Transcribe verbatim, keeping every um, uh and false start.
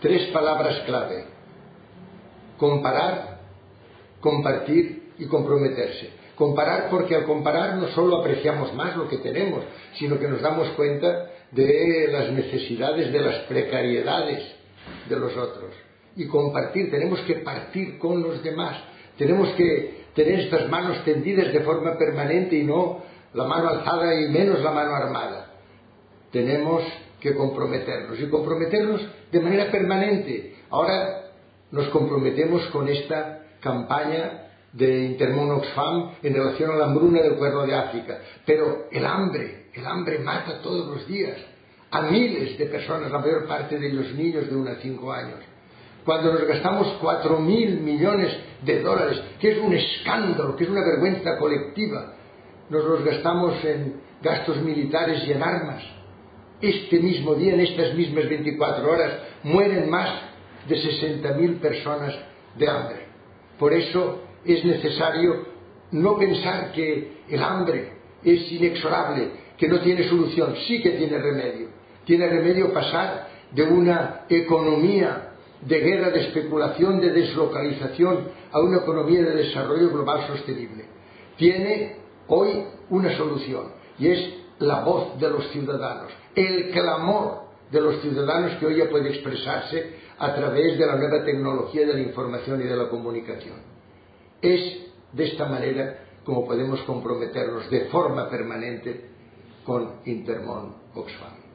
Tres palabras clave: comparar, compartir y comprometerse. Comparar, porque al comparar no solo apreciamos más lo que tenemos, sino que nos damos cuenta de las necesidades, de las precariedades de los otros. Y compartir, tenemos que partir con los demás, tenemos que tener estas manos tendidas de forma permanente y no la mano alzada y menos la mano armada. Tenemos que comprometernos, y comprometernos de manera permanente. Ahora nos comprometemos con esta campaña de Intermón Oxfam en relación a la hambruna del Cuerno de África. Pero el hambre, el hambre mata todos los días a miles de personas, la mayor parte de ellos niños de uno a cinco años. Cuando nos gastamos cuatro mil millones de dólares, que es un escándalo, que es una vergüenza colectiva, nos los gastamos en gastos militares y en armas. Este mismo día, en estas mismas veinticuatro horas, mueren más de sesenta mil personas de hambre. Por eso es necesario no pensar que el hambre es inexorable, que no tiene solución. Sí que tiene remedio. Tiene remedio pasar de una economía de guerra, de especulación, de deslocalización, a una economía de desarrollo global sostenible. Tiene hoy una solución, y es la voz de los ciudadanos, el clamor de los ciudadanos, que hoy ya puede expresarse a través de la nueva tecnología de la información y de la comunicación. Es de esta manera como podemos comprometernos de forma permanente con Intermón Oxfam.